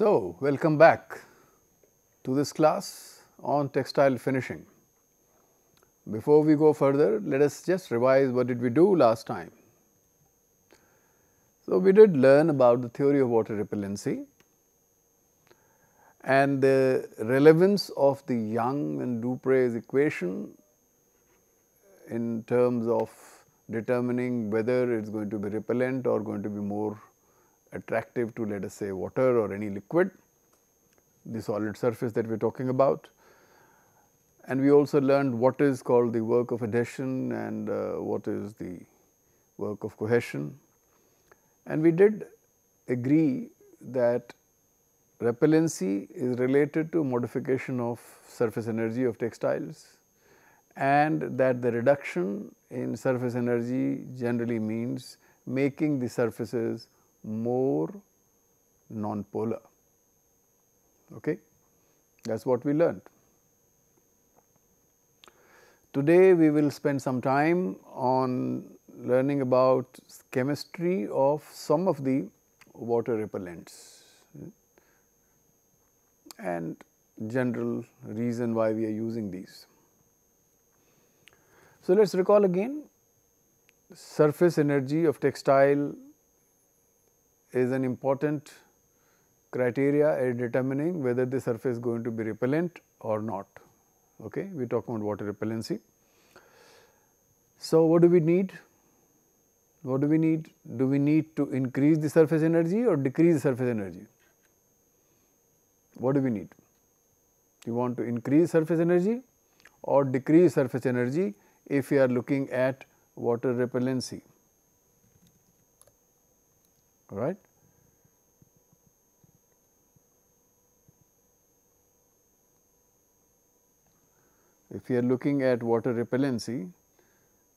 So, welcome back to this class on textile finishing. Before we go further, let us just revise what did we do last time. So, we did learn about the theory of water repellency and the relevance of the Young and Dupre's equation in terms of determining whether it is going to be repellent or going to be more attractive to, let us say, water or any liquid, the solid surface that we are talking about. And we also learned what is called the work of adhesion and what is the work of cohesion. And we did agree that repellency is related to modification of surface energy of textiles, and that the reduction in surface energy generally means making the surfaces more non-polar. Okay? That is what we learned. Today we will spend some time on learning about chemistry of some of the water repellents and general reason why we are using these. So, let us recall again, surface energy of textile is an important criteria in determining whether the surface is going to be repellent or not. Okay? We talk about water repellency. So, what do we need? What do we need? Do we need to increase the surface energy or decrease the surface energy? What do we need? You want to increase surface energy or decrease surface energy if you are looking at water repellency, right? If you are looking at water repellency,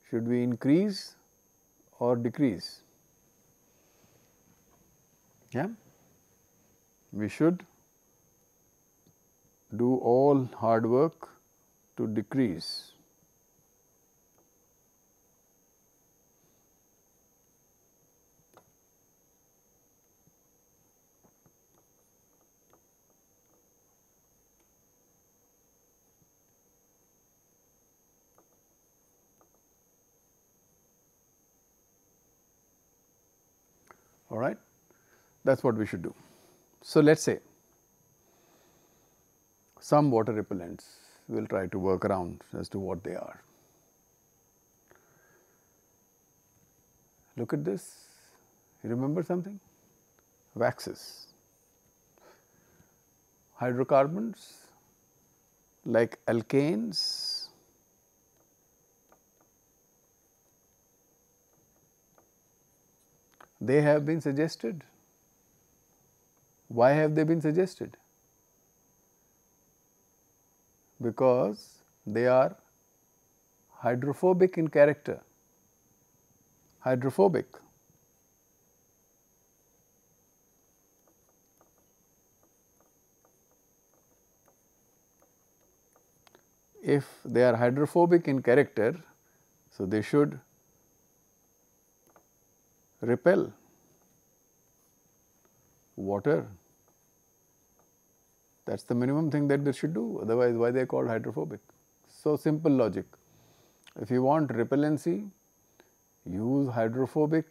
should we increase or decrease? Yeah, we should do all hard work to decrease. All right, that is what we should do. So, let us say some water repellents, we will try to work around as to what they are. Look at this, you remember something? Waxes, hydrocarbons like alkanes, they have been suggested. Why have they been suggested? Because they are hydrophobic in character. Hydrophobic. If they are hydrophobic in character, so they should repel water. That is the minimum thing that they should do, otherwise why they are called hydrophobic. So, simple logic. If you want repellency, use hydrophobic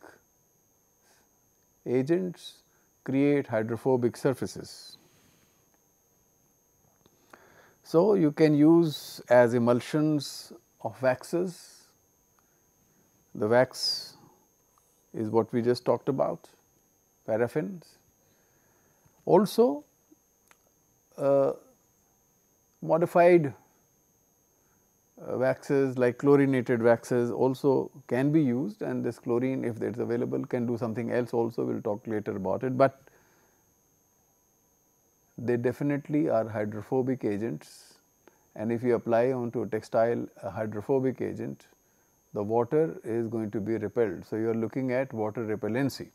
agents, create hydrophobic surfaces. So, you can use as emulsions of waxes, the wax is what we just talked about, paraffins. Also, modified waxes like chlorinated waxes also can be used, and this chlorine, if it is available, can do something else also, we will talk later about it, but they definitely are hydrophobic agents, and if you apply onto a textile a hydrophobic agent, the water is going to be repelled. So, you are looking at water repellency.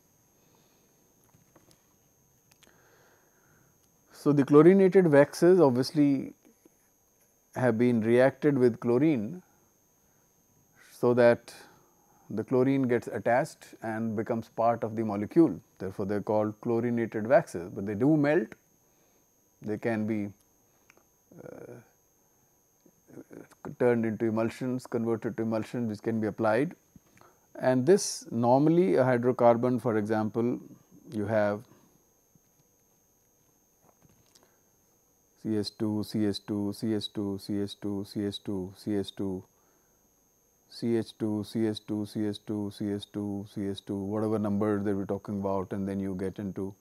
So, the chlorinated waxes obviously have been reacted with chlorine, so that the chlorine gets attached and becomes part of the molecule. Therefore, they are called chlorinated waxes, but they do melt They can be turned into emulsions, converted to emulsions which can be applied, and this normally a hydrocarbon, for example, you have CS2, CS2, CS2, CS2, CS2, CS2, CH2, CS2, CS2, CS2, CS2, whatever number they were talking about, and then you get into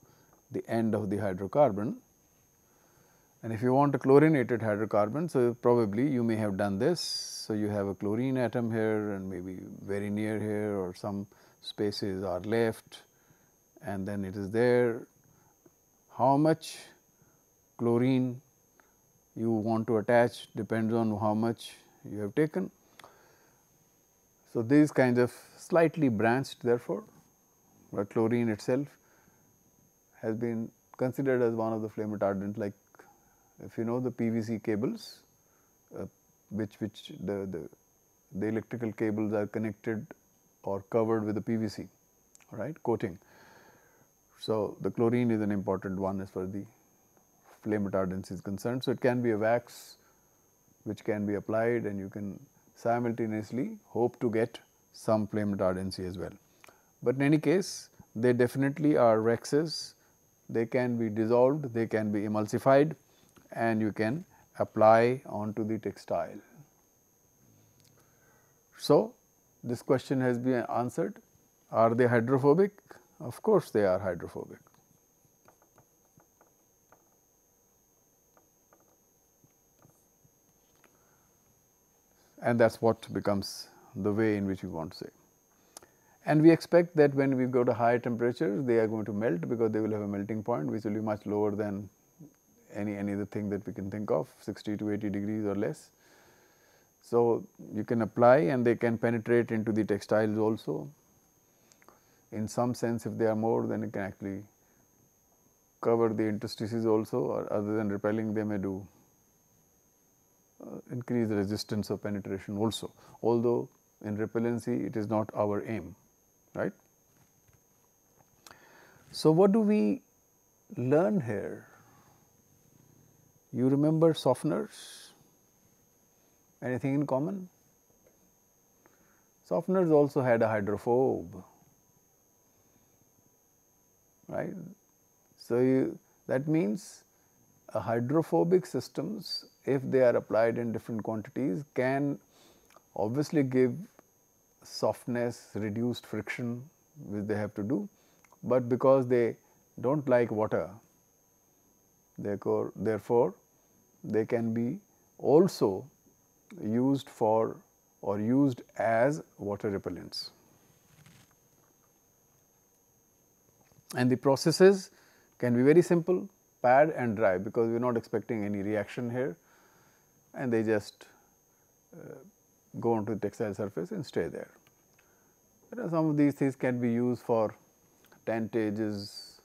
the end of the hydrocarbon. And if you want a chlorinated hydrocarbon, so probably you may have done this. So, you have a chlorine atom here and maybe very near here, or some spaces are left, and then it is there. How much chlorine you want to attach depends on how much you have taken. So, these kinds of slightly branched, therefore, but chlorine itself has been considered as one of the flame retardant, like if you know the PVC cables, which the electrical cables are connected or covered with the PVC, all right, coating. So, the chlorine is an important one as far as the flame retardance is concerned. So, it can be a wax which can be applied, and you can simultaneously hope to get some flame retardancy as well. But in any case, they definitely are waxes, they can be dissolved, they can be emulsified, and you can apply onto the textile. So, this question has been answered. Are they hydrophobic? Of course, they are hydrophobic. And that is what becomes the way in which we want to say. And we expect that when we go to higher temperatures, they are going to melt, because they will have a melting point which will be much lower than any other thing that we can think of, 60 to 80 degrees or less. So, you can apply, and they can penetrate into the textiles also. In some sense, if they are more, then it can actually cover the interstices also, or other than repelling, they may do increase the resistance of penetration also, although in repellency it is not our aim, right. So, what do we learn here? You remember softeners? Anything in common? Softeners also had a hydrophobe, right. So, that means a hydrophobic systems, if they are applied in different quantities, can obviously give softness, reduced friction which they have to do, but because they do not like water, therefore, they can be also used for or used as water repellents. And the processes can be very simple, pad and dry, because we are not expecting any reaction here, and they just go onto the textile surface and stay there. But some of these things can be used for tantages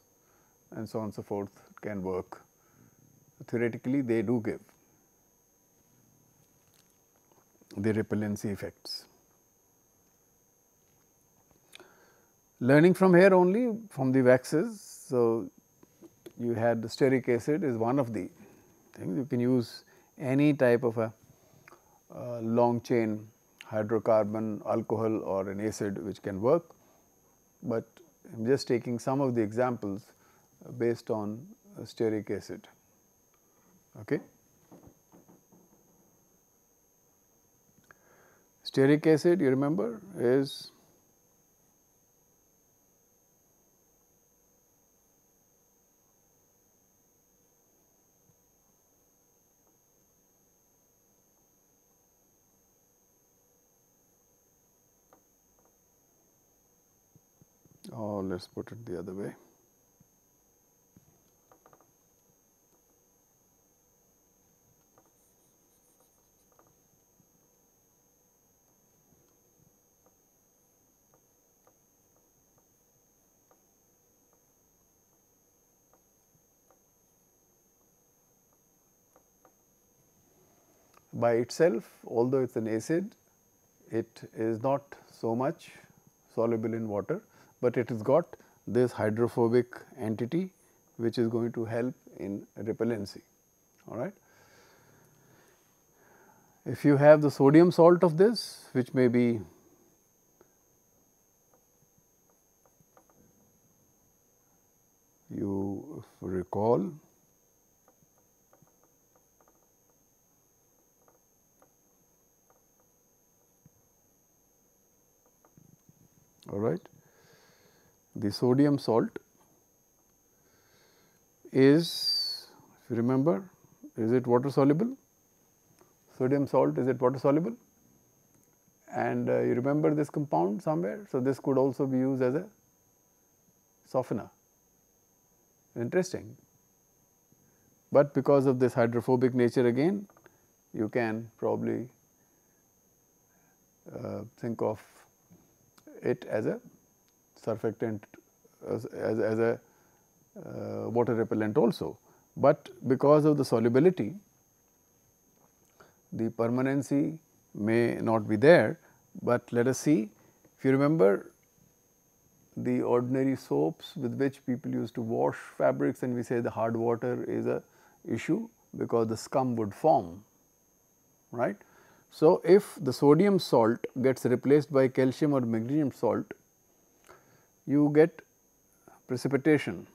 and so on and so forth, can work. Theoretically, they do give the repellency effects. Learning from here only from the waxes, so you had the stearic acid is one of the things. You can use any type of a long chain hydrocarbon, alcohol, or an acid which can work, but I am just taking some of the examples based on stearic acid. Okay. Stearic acid, you remember, is let us put it the other way. By itself, although it is an acid, it is not so much soluble in water, but it has got this hydrophobic entity which is going to help in repellency, alright. If you have the sodium salt of this, which may be you recall alright, the sodium salt is, if you remember, is it water soluble? Sodium salt, is it water soluble? And you remember this compound somewhere? So, this could also be used as a softener, interesting. But because of this hydrophobic nature again, you can probably think of it as a surfactant, as a water repellent also. But because of the solubility, the permanency may not be there, but let us see. If you remember the ordinary soaps with which people used to wash fabrics, and we say the hard water is a issue because the scum would form, right. So, if the sodium salt gets replaced by calcium or magnesium salt, you get precipitation.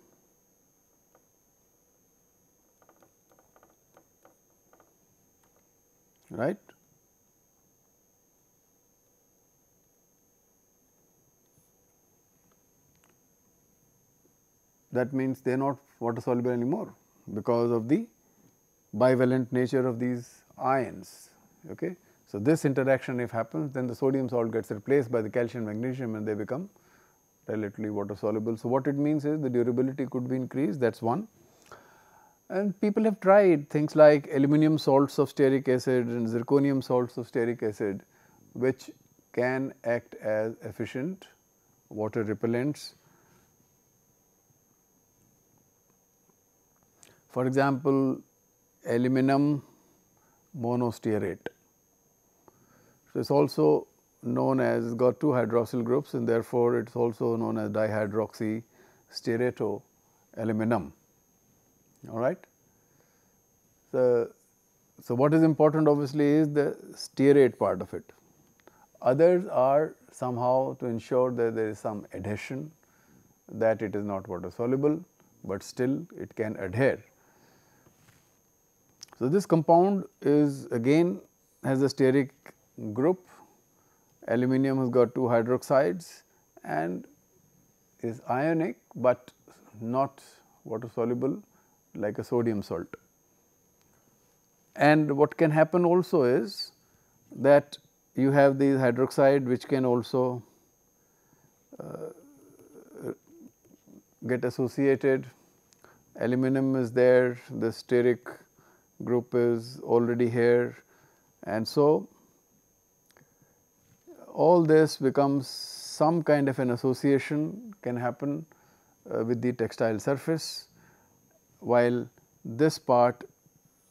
Right. That means they are not water soluble anymore because of the bivalent nature of these ions. Okay. So, this interaction if happens, then the sodium salt gets replaced by the calcium magnesium and they become relatively water soluble. So, what it means is the durability could be increased, that is one. And people have tried things like aluminium salts of stearic acid and zirconium salts of stearic acid, which can act as efficient water repellents. For example, aluminium monostearate. So, it is also known as, got two hydroxyl groups, and therefore, it is also known as dihydroxy stearato aluminum. All right. So, what is important obviously is the stearate part of it. Others are somehow to ensure that there is some adhesion, that it is not water soluble, but still it can adhere. So, this compound is again has a stearic group, aluminium has got two hydroxides and is ionic, but not water soluble like a sodium salt. And what can happen also is that you have these hydroxide which can also get associated. Aluminum is there, the stearic group is already here, and so all this becomes some kind of an association can happen with the textile surface, while this part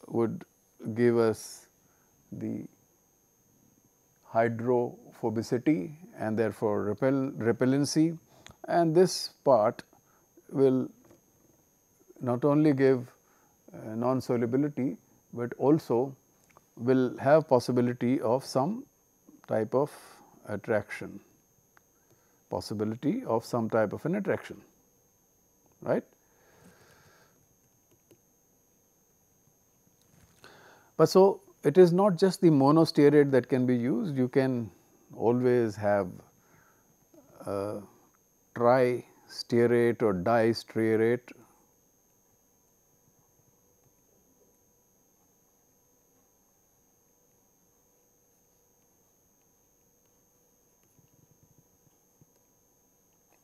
would give us the hydrophobicity and therefore repellency, and this part will not only give non-solubility, but also will have possibility of some type of attraction, possibility of some type of an attraction, right. But so, it is not just the monostearate that can be used, you can always have tristearate or distearate.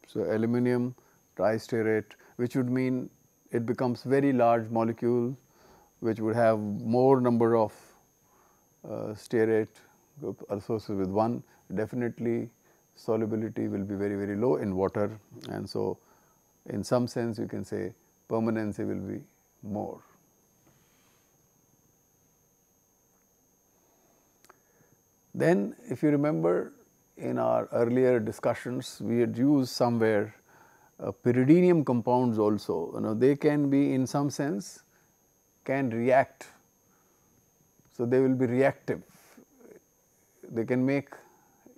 So, aluminium tristearate, which would mean it becomes very large molecule, which would have more number of stearate group associated with one. Definitely solubility will be very, very low in water, and so in some sense you can say permanency will be more. Then if you remember in our earlier discussions, we had used somewhere pyridinium compounds also, you know, they can be in some sense can react. So, they will be reactive, they can make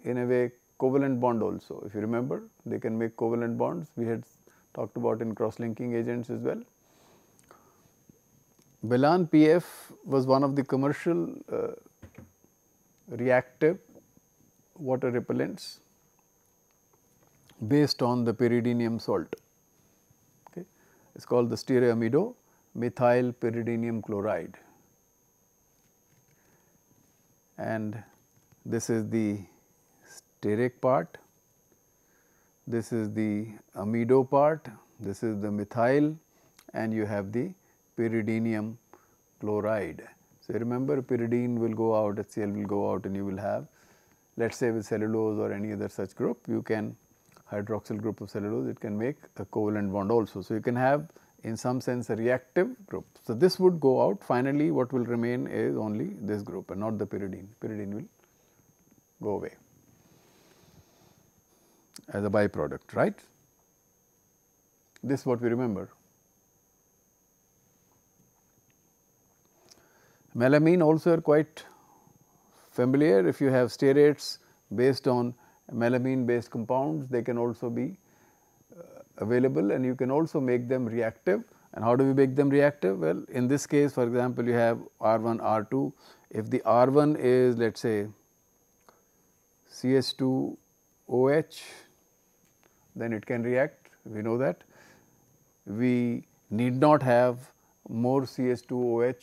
in a way covalent bond also. If you remember, they can make covalent bonds, we had talked about in cross linking agents as well. Balan PF was one of the commercial reactive water repellents based on the pyridinium salt. Okay. It is called the steariamido methyl pyridinium chloride, and this is the steric part, this is the amido part, this is the methyl, and you have the pyridinium chloride. So, remember pyridine will go out, HCl will go out, and you will have, let us say with cellulose or any other such group, you can hydroxyl group of cellulose, it can make a covalent bond also. So, you can have in some sense a reactive group. So, this would go out, finally what will remain is only this group and not the pyridine, pyridine will go away as a byproduct, right. This is what we remember. Melamine also are quite familiar. If you have stearates based on melamine based compounds, they can also be available, and you can also make them reactive. And how do we make them reactive? Well, in this case, for example, you have R1, R2. If the R1 is, let us say, CH2OH, then it can react, we know that. We need not have more CH2OH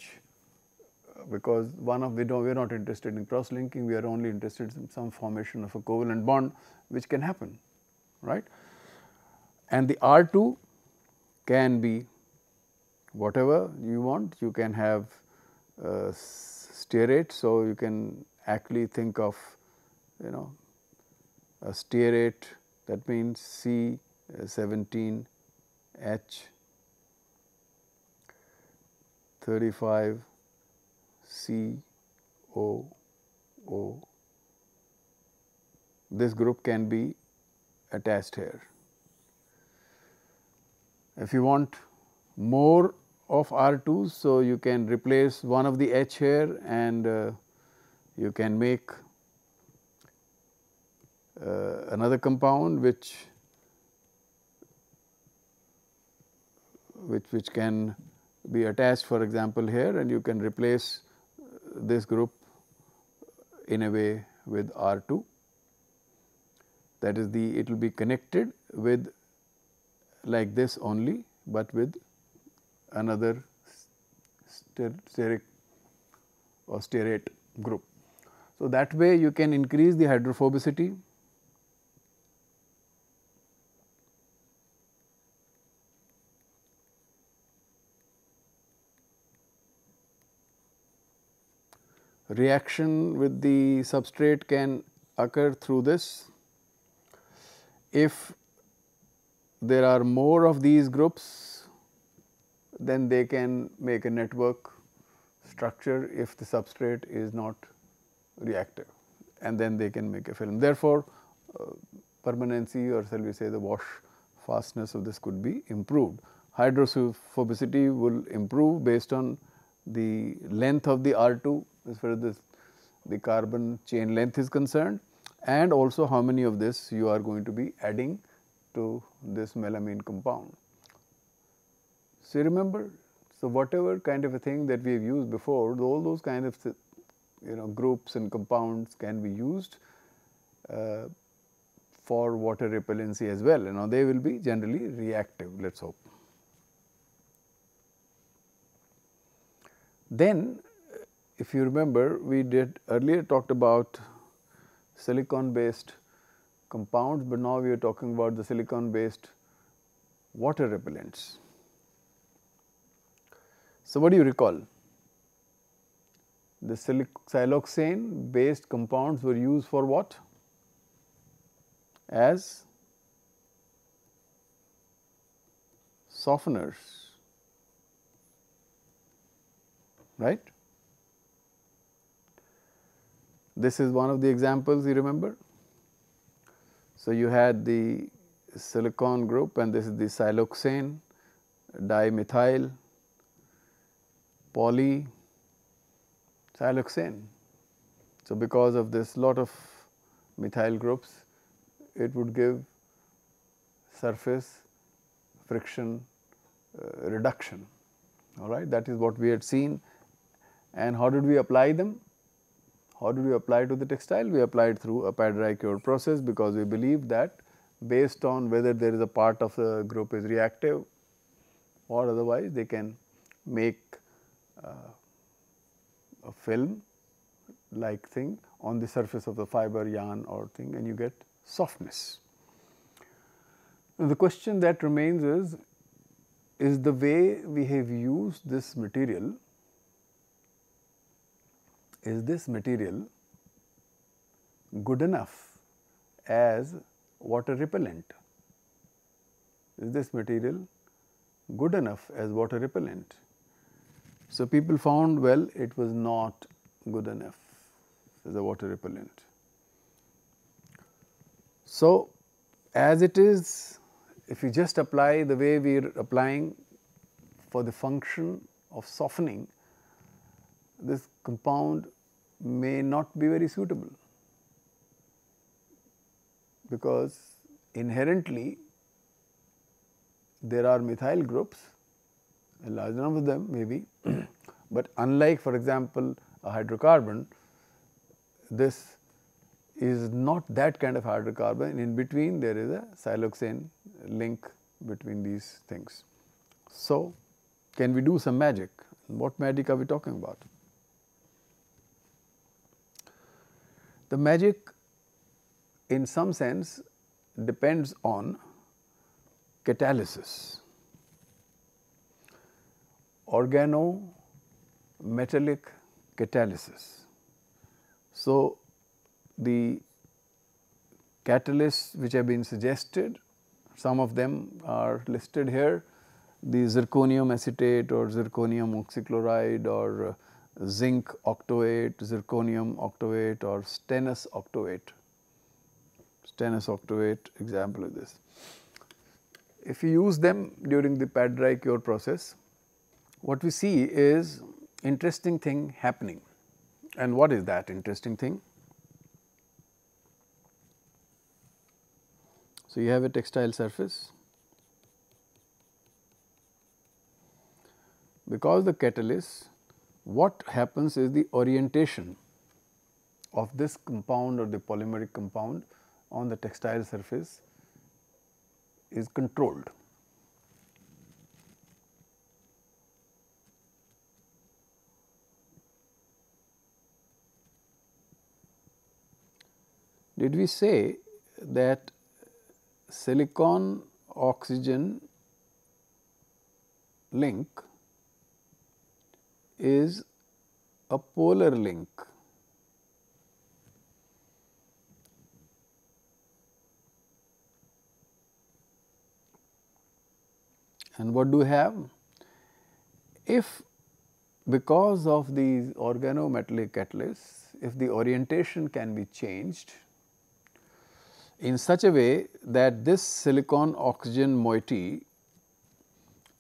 because we are not interested in cross linking, we are only interested in some formation of a covalent bond which can happen, right. And the R2 can be whatever you want, you can have stearate, so you can actually think of, you know, a stearate, that means C17H35COO, this group can be attached here. If you want more of R2, so you can replace one of the H here, and you can make another compound which can be attached, for example, here, and you can replace this group in a way with R2. That is, the it will be connected with like this only, but with another steric or stearate group. So, that way you can increase the hydrophobicity, reaction with the substrate can occur through this. If there are more of these groups, then they can make a network structure if the substrate is not reactive, and then they can make a film. Therefore, permanency, or shall we say the wash fastness of this, could be improved. Hydrophobicity will improve based on the length of the R2 as far as the carbon chain length is concerned, and also how many of this you are going to be adding to this melamine compound. So, you remember, so whatever kind of a thing that we have used before, all those kind of, you know, groups and compounds can be used for water repellency as well. You know, they will be generally reactive, let us hope. Then, if you remember, we did earlier talked about silicon based compounds, but now we are talking about the silicon based water repellents. So, what do you recall? The siloxane based compounds were used for what? As softeners, right? This is one of the examples, you remember. So, you had the silicon group, and this is the siloxane, dimethyl poly siloxane. So, because of this lot of methyl groups, it would give surface friction reduction, all right. That is what we had seen. And how did we apply them? How did we apply to the textile? We applied through a pad-dry cure process, because we believe that based on whether there is a part of the group is reactive or otherwise, they can make a film like thing on the surface of the fiber, yarn or thing, and you get softness. Now, the question that remains is the way we have used this material, is this material good enough as water repellent? Is this material good enough as water repellent? So, people found, well, it was not good enough as a water repellent. So, as it is, if you just apply the way we are applying for the function of softening, this compound may not be very suitable, because inherently there are methyl groups, a large number of them maybe, but unlike, for example, a hydrocarbon, this is not that kind of hydrocarbon. In between there is a siloxane link between these things. So, can we do some magic? What magic are we talking about? The magic in some sense depends on catalysis. Organometallic catalysis. So, the catalysts which have been suggested, some of them are listed here, the zirconium acetate or zirconium oxychloride or zinc octoate, zirconium octoate or stannous octoate. Stannous octoate example of this. If you use them during the pad dry cure process, what we see is interesting thing happening. And what is that interesting thing? So, you have a textile surface. Because the catalyst, what happens is the orientation of this compound or the polymeric compound on the textile surface is controlled. Did we say that silicon oxygen link is a polar link? And what do we have? If, because of these organometallic catalysts, if the orientation can be changed in such a way that this silicon oxygen moiety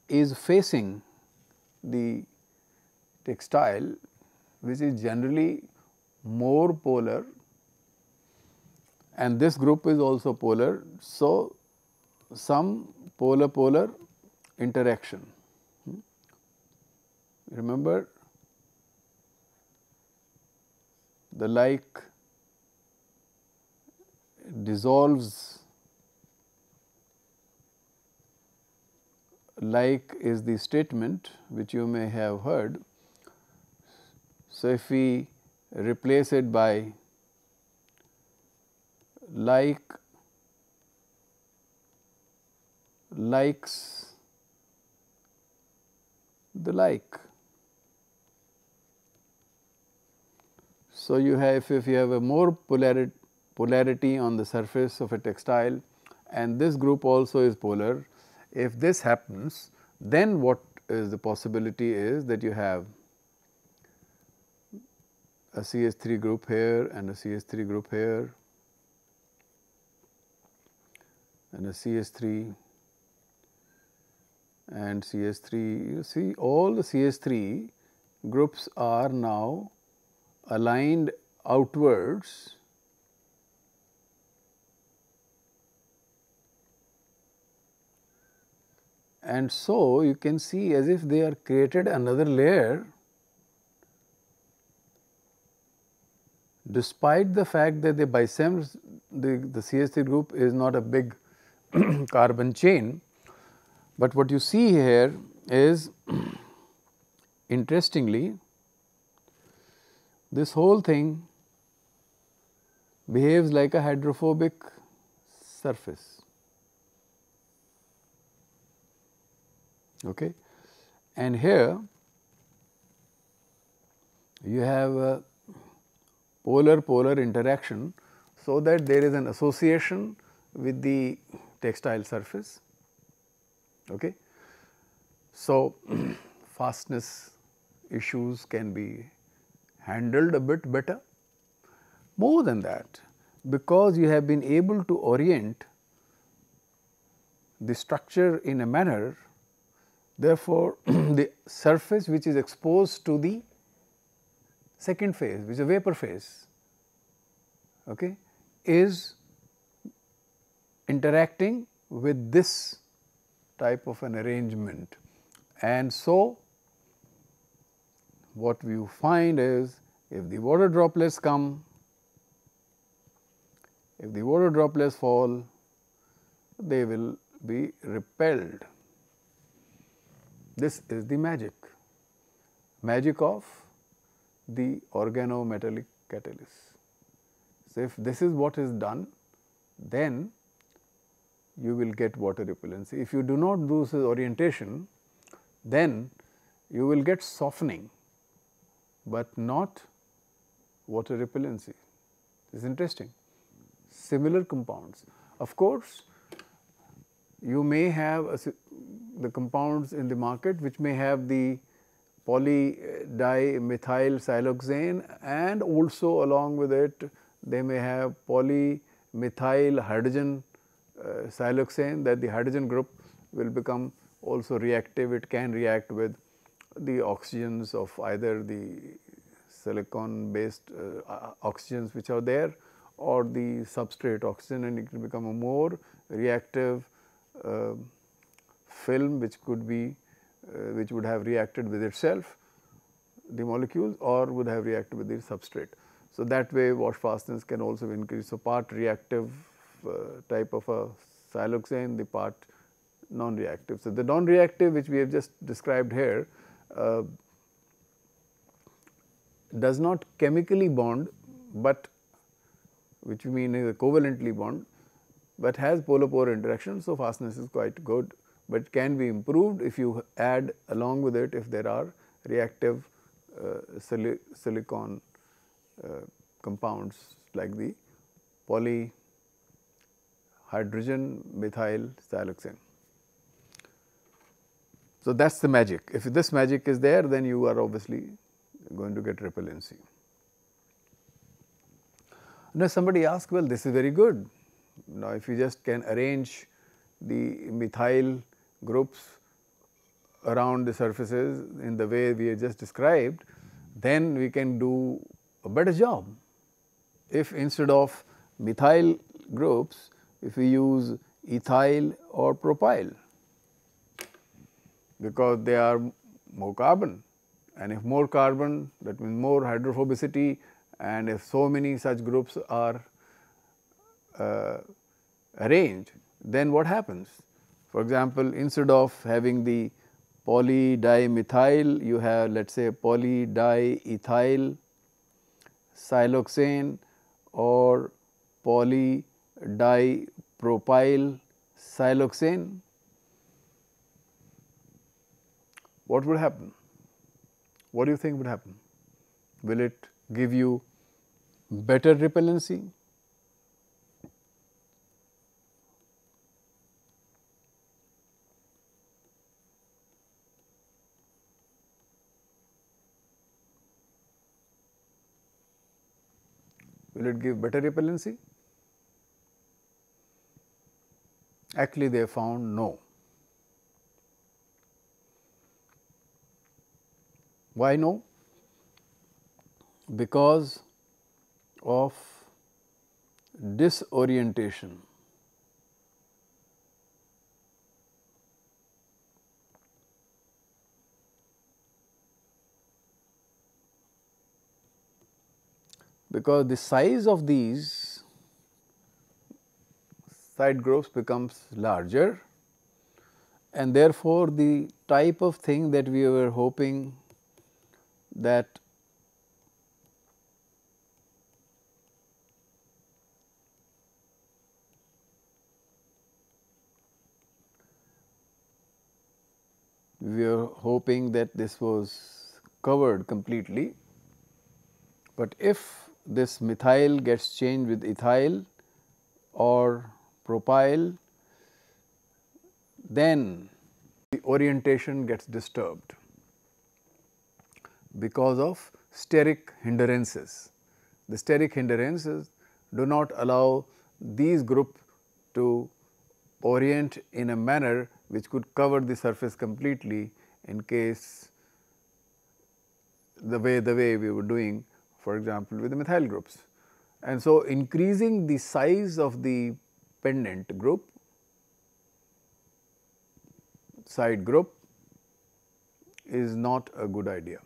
is facing the textile, which is generally more polar, and this group is also polar. So, some polar-polar interaction. Remember, the like dissolves, like is the statement which you may have heard. So, if we replace it by likes the like. So, you have, if you have a more polarity on the surface of a textile and this group also is polar, if this happens, then what is the possibility is that you have a CH3 group here and a CH3 group here, and a CH3 and CH3. You see all the CH3 groups are now aligned outwards and so you can see as if they are created another layer despite the fact that they bisems the CH3 group is not a big carbon chain. But what you see here is interestingly this whole thing behaves like a hydrophobic surface, okay. And here you have a polar-polar interaction, so that there is an association with the textile surface, okay. So, fastness issues can be handled a bit better. More than that, because you have been able to orient the structure in a manner, therefore, the surface which is exposed to the second phase, which is a vapor phase, okay, is interacting with this type of an arrangement. And so, what you find is if the water droplets come, if the water droplets fall, they will be repelled. This is the magic of the organometallic catalyst. So, if this is what is done, then you will get water repellency. If you do not do this orientation, then you will get softening, but not water repellency. This is interesting. Similar compounds. Of course, you may have the compounds in the market which may have the polydimethylsiloxane and also along with it they may have polymethyl hydrogen siloxane, that the hydrogen group will become also reactive. It can react with the oxygens of either the silicon based oxygens which are there or the substrate oxygen, and it can become a more reactive film which could be which would have reacted with itself, the molecules, or would have reacted with the substrate. So, that way wash fastness can also increase. So, part reactive type of a siloxane, the part non-reactive. So, the non-reactive which we have just described here does not chemically bond, but which we mean is a covalently bond, but has polar-polar interaction. So, fastness is quite good, but can be improved if you add along with it if there are reactive silicon compounds like the polyhydrogen methyl siloxane. So, that is the magic. If this magic is there, then you are obviously going to get repellency. Now, somebody asks, well, this is very good. Now, if you just can arrange the methyl groups around the surfaces in the way we have just described, then we can do a better job. If instead of methyl groups, if we use ethyl or propyl, because they are more carbon, and if more carbon, that means more hydrophobicity, and if so many such groups are arranged, then what happens? For example, instead of having the polydimethyl, you have, let us say, polydiethyl siloxane or polydipropyl siloxane. What would happen? What do you think would happen? Will it give you better repellency? Will it give better repellency? Actually, they found no. Why no? Because of disorientation. Because the size of these side groups becomes larger, and therefore, the type of thing that we were hoping that we are hoping that this was covered completely, but if this methyl gets changed with ethyl or propyl, then the orientation gets disturbed because of steric hindrances. The steric hindrances do not allow these group to orient in a manner which could cover the surface completely in case the way we were doing, for example, with the methyl groups. And so, increasing the size of the pendant group, side group, is not a good idea.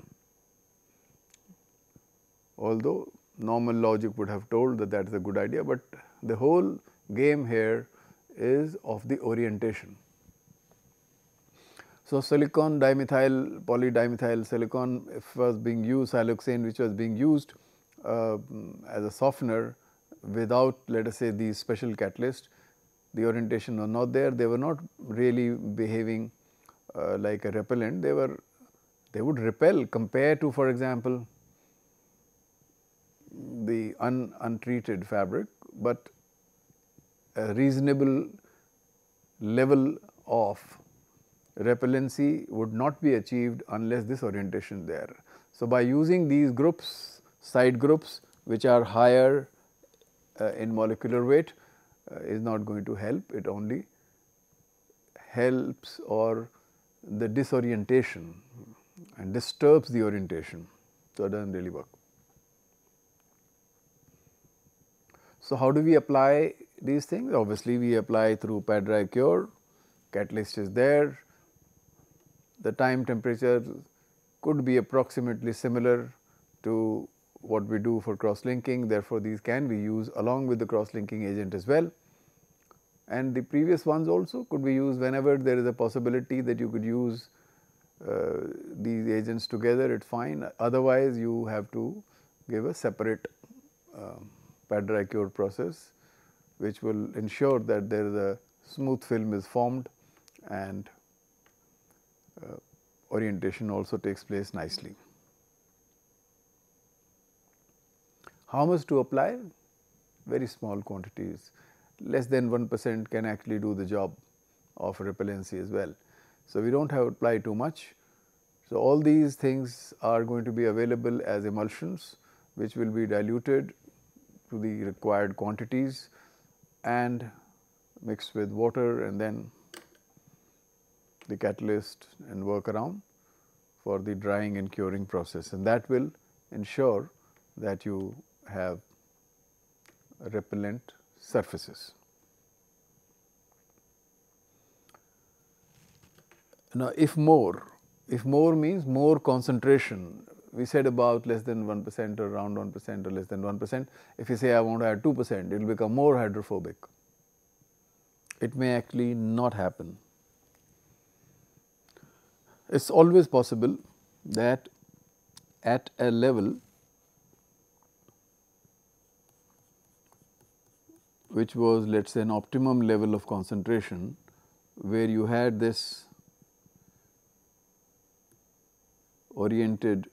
Although normal logic would have told that that is a good idea, but the whole game here is of the orientation. So, silicon dimethyl, polydimethyl silicon was being used, siloxane which was being used as a softener without, let us say, these special catalysts. The orientation was not there, they were not really behaving like a repellent, they would repel compared to, for example, the untreated fabric, but a reasonable level of repellency would not be achieved unless this orientation is there. So, by using these groups, side groups which are higher in molecular weight is not going to help, it only helps or the disorientation and disturbs the orientation. So, it does not really work. So, how do we apply these things? Obviously, we apply through pad dry cure, catalyst is there, the time temperature could be approximately similar to what we do for cross linking, therefore, these can be used along with the cross linking agent as well. And the previous ones also could be used whenever there is a possibility that you could use these agents together, it is fine, otherwise you have to give a separate pad dry cure process, which will ensure that there is a smooth film is formed and orientation also takes place nicely. How much to apply? Very small quantities, less than 1% can actually do the job of repellency as well. So, we do not have to apply too much. So, all these things are going to be available as emulsions, which will be diluted to the required quantities and mixed with water, and then the catalyst and work around for the drying and curing process, and that will ensure that you have repellent surfaces. Now, if more means more concentration. We said about less than 1% or around 1% or less than 1%. If you say I want to add 2%, it will become more hydrophobic. It may actually not happen. It is always possible that at a level which was, let us say, an optimum level of concentration, where you had this oriented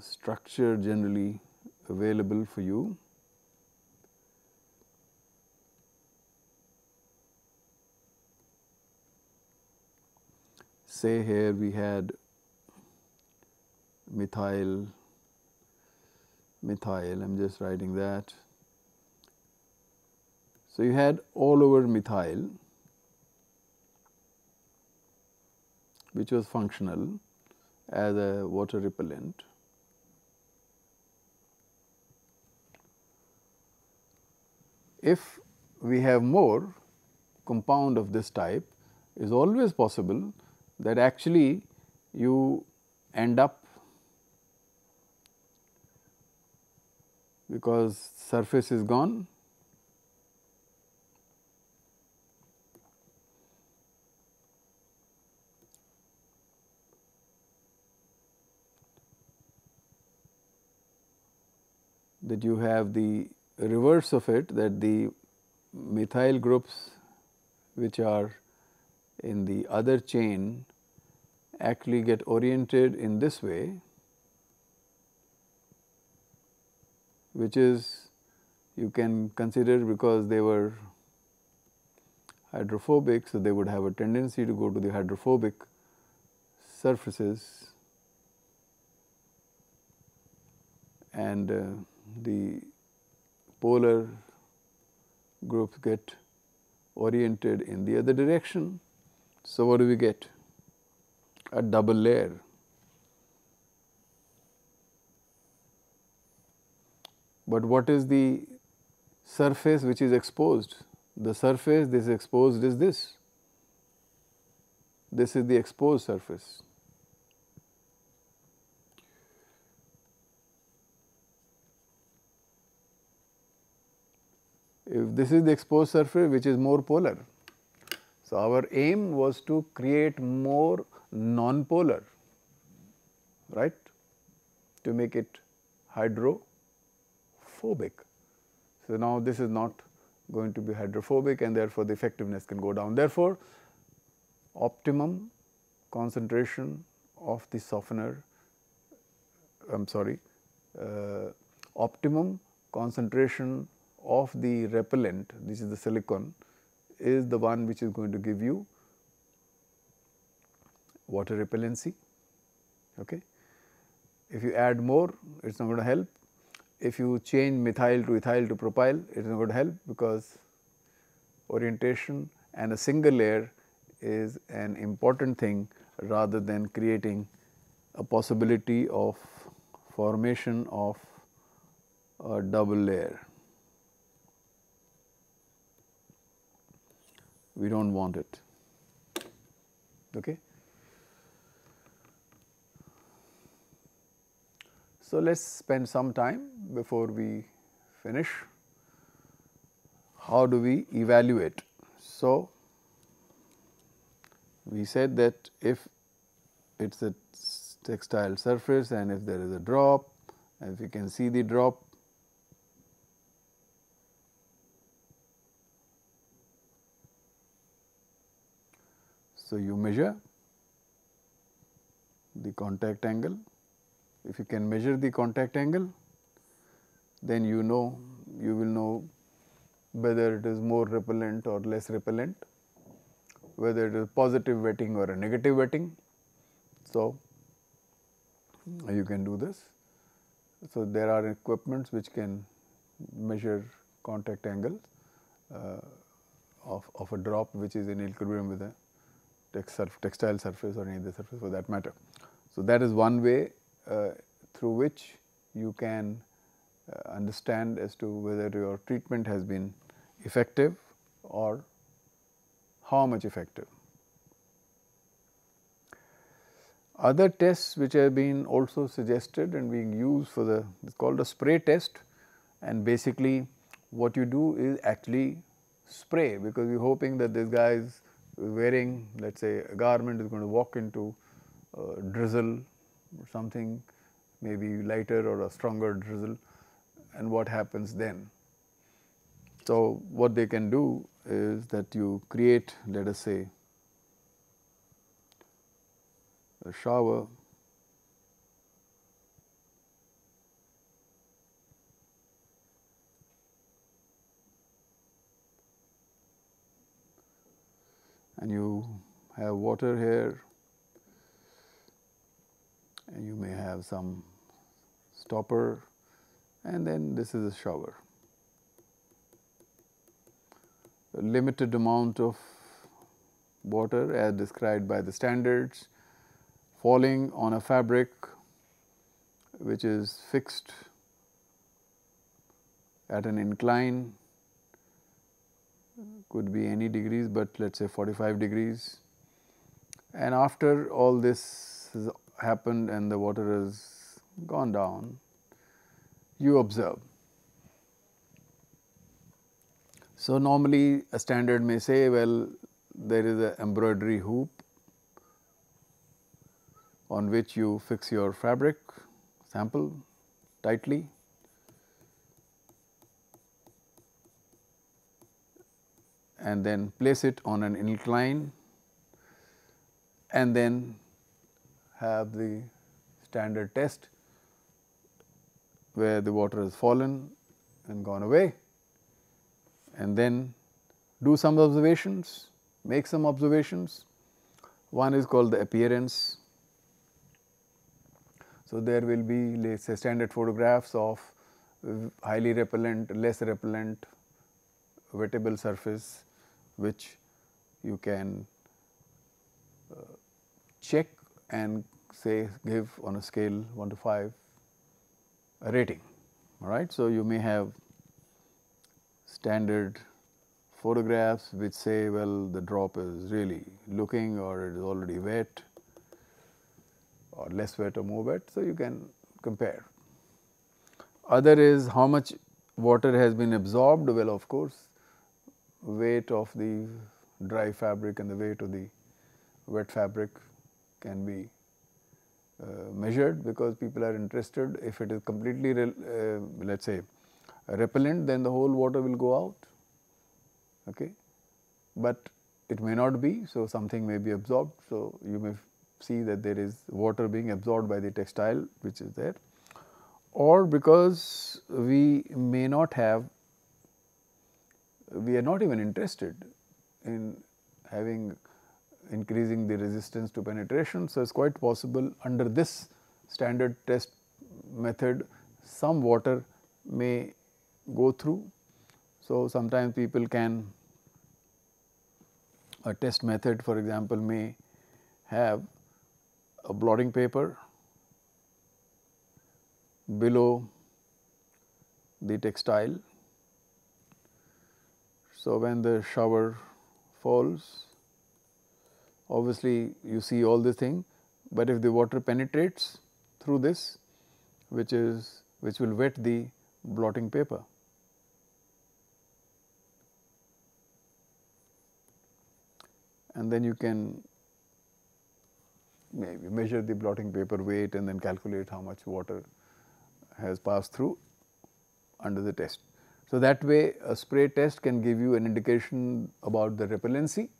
structure generally available for you, say here we had methyl, I am just writing that. So, you had all over methyl, which was functional as a water repellent. If we have more compound of this type, it is always possible that actually you end up, because surface is gone, that you have the reverse of it, that the methyl groups which are in the other chain actually get oriented in this way, which is you can consider because they were hydrophobic. So, they would have a tendency to go to the hydrophobic surfaces, and the polar groups get oriented in the other direction. So, what do we get? A double layer, but what is the surface which is exposed? The surface this is exposed is this. This is the exposed surface. If this is the exposed surface which is more polar. So, our aim was to create more non-polar, right, to make it hydrophobic. So, now this is not going to be hydrophobic, and therefore, the effectiveness can go down. Therefore, optimum concentration of the softener, optimum concentration of the repellent, this is the silicon, is the one which is going to give you water repellency. Okay. If you add more, it is not going to help. If you change methyl to ethyl to propyl, it is not going to help, because orientation and a single layer is an important thing rather than creating a possibility of formation of a double layer. We do not want it. Okay. So, let us spend some time before we finish. How do we evaluate? So, we said that if it is a textile surface and if there is a drop, if you can see the drop, so you measure the contact angle. If you can measure the contact angle, then you know, you will know whether it is more repellent or less repellent, whether it is positive wetting or a negative wetting. So, you can do this. So, there are equipments which can measure contact angle of a drop which is in equilibrium with a textile surface or any other surface for that matter. So, that is one way through which you can understand as to whether your treatment has been effective or how much effective. Other tests which have been also suggested and being used for the, it is called a spray test, and basically what you do is actually spray, because you are hoping that this guy is wearing, let us say, a garment, is going to walk into drizzle or something, maybe lighter or a stronger drizzle, and what happens then. So, what they can do is that you create, let us say, a shower, and you have water here, and you may have some stopper, and then this is a shower. limited amount of water as described by the standards falling on a fabric which is fixed at an incline, could be any degrees, but let us say 45 degrees. And after all this has happened and the water has gone down, you observe. So, normally a standard may say, well, there is an embroidery hoop on which you fix your fabric sample tightly, and then place it on an incline, and then have the standard test where the water has fallen and gone away, and then do some observations, make some observations. One is called the appearance. So, there will be, let's say, standard photographs of highly repellent, less repellent wettable surface which you can check and say give on a scale 1 to 5 a rating, all right. So, you may have standard photographs which say, well, the drop is really looking, or it is already wet, or less wet or more wet. So, you can compare. Other is how much water has been absorbed. Well, of course, weight of the dry fabric and the weight of the wet fabric can be measured, because people are interested. If it is completely let us say repellent, then the whole water will go out, okay. But it may not be, so something may be absorbed. So, you may see that there is water being absorbed by the textile which is there, or because we may not have, we are not even interested in having increasing the resistance to penetration. So, it is quite possible under this standard test method some water may go through. So, sometimes people can, a test method for example may have a blotting paper below the textile. So, when the shower falls, obviously you see all this thing, but if the water penetrates through this, which will wet the blotting paper. And then you can maybe measure the blotting paper weight and then calculate how much water has passed through under the test. So, that way a spray test can give you an indication about the repellency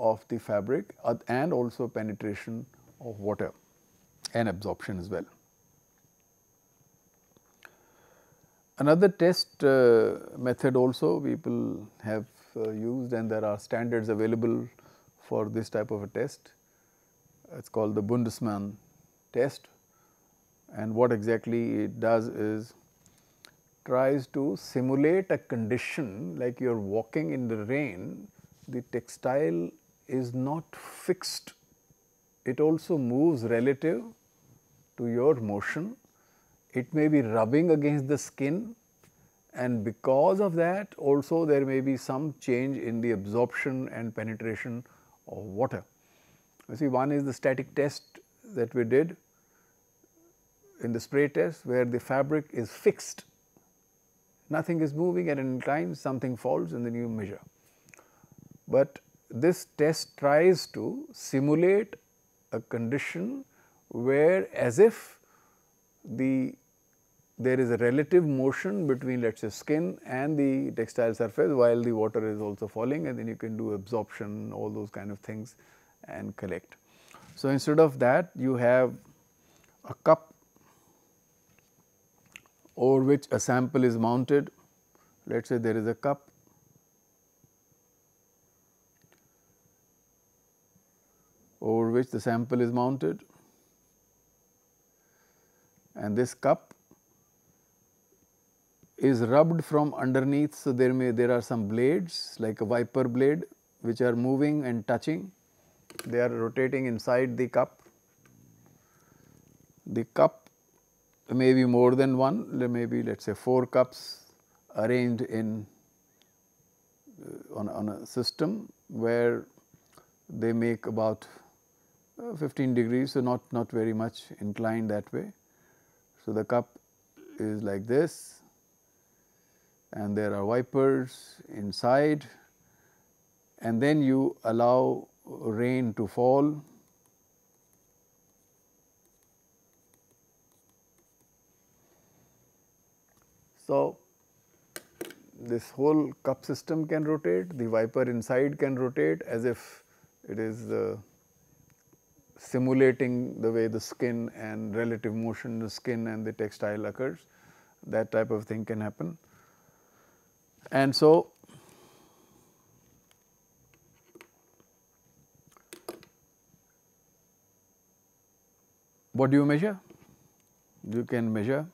of the fabric and also penetration of water and absorption as well. Another test method also people have used, and there are standards available for this type of a test. It is called the Bundesmann test, and what exactly it does is tries to simulate a condition like you are walking in the rain. The textile is not fixed, it also moves relative to your motion. It may be rubbing against the skin, and because of that also there may be some change in the absorption and penetration of water. You see, one is the static test that we did in the spray test, where the fabric is fixed, nothing is moving, at an incline something falls and then you measure. But this test tries to simulate a condition where, as if there is a relative motion between, let us say, skin and the textile surface while the water is also falling, and then you can do absorption, all those kind of things, and collect. So, instead of that, you have a cup over which a sample is mounted. Let us say there is a cup, over which the sample is mounted, and this cup is rubbed from underneath. So, there are some blades like a wiper blade which are moving and touching, they are rotating inside the cup. The cup may be more than one, maybe let us say 4 cups arranged in on a system where they make about 15 degrees, so not very much inclined that way. So, the cup is like this and there are wipers inside, and then you allow rain to fall. So, this whole cup system can rotate, the wiper inside can rotate as if it is simulating the way the skin and relative motion the skin and the textile occurs, that type of thing can happen. And so, what do you measure? You can measure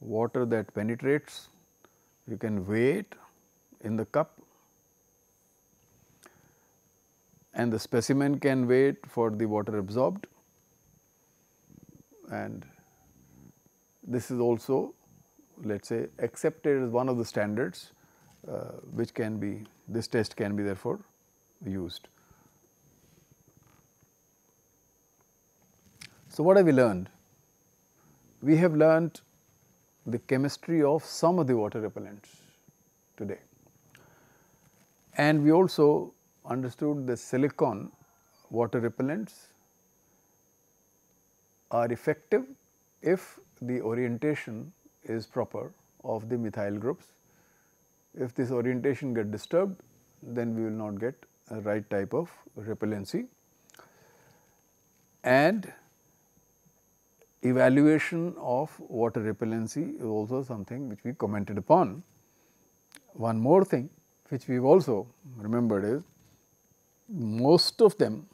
water that penetrates, you can weigh it in the cup, and the specimen can wait for the water absorbed, and this is also, let us say, accepted as one of the standards which can be, this test can be therefore used. So, what have we learned? We have learned the chemistry of some of the water repellents today, and we also understood the silicone water repellents are effective if the orientation is proper of the methyl groups. If this orientation gets disturbed, then we will not get a right type of repellency. And evaluation of water repellency is also something which we commented upon. One more thing which we have also remembered is most of them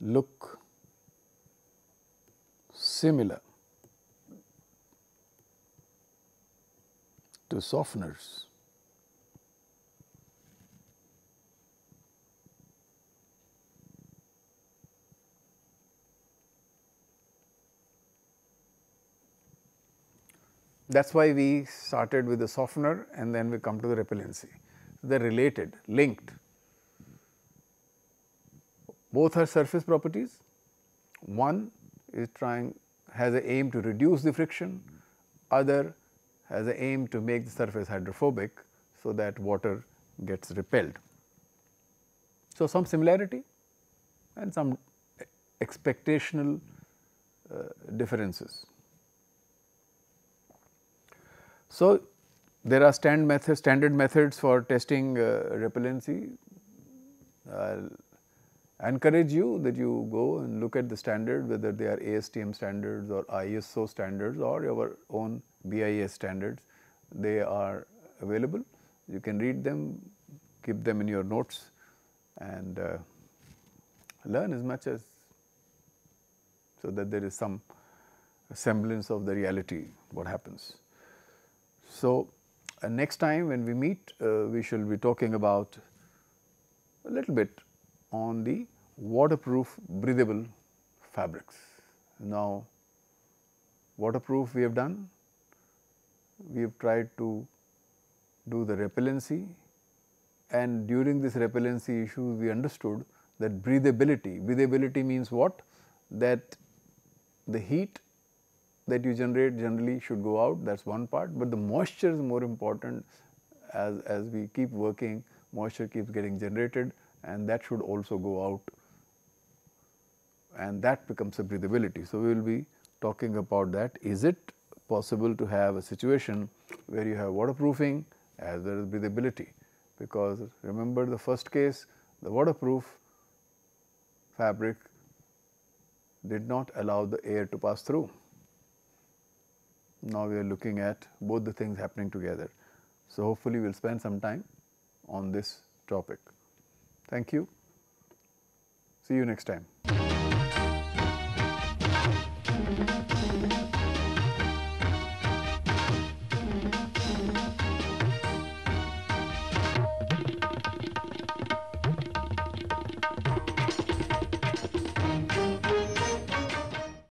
look similar to softeners. That is why we started with the softener and then we come to the repellency. They are related, linked. Both are surface properties. One is has an aim to reduce the friction, other has an aim to make the surface hydrophobic so that water gets repelled. So, some similarity and some expectational differences. So, there are standard methods for testing repellency. I encourage you that you go and look at the standard, whether they are ASTM standards or ISO standards or your own BIS standards. They are available. You can read them, keep them in your notes, and learn as much as so that there is some semblance of the reality what happens. So, next time when we meet, we shall be talking about a little bit on the waterproof breathable fabrics. Now, waterproof we have done, we have tried to do the repellency, and during this repellency issue we understood that breathability means what? That the heat that you generate generally should go out, that is one part, but the moisture is more important. As we keep working, moisture keeps getting generated and that should also go out, and that becomes a breathability. So, we will be talking about that. Is it possible to have a situation where you have waterproofing as well as breathability? Because remember the first case, the waterproof fabric did not allow the air to pass through. Now, we are looking at both the things happening together. So, hopefully, we will spend some time on this topic. Thank you. See you next time.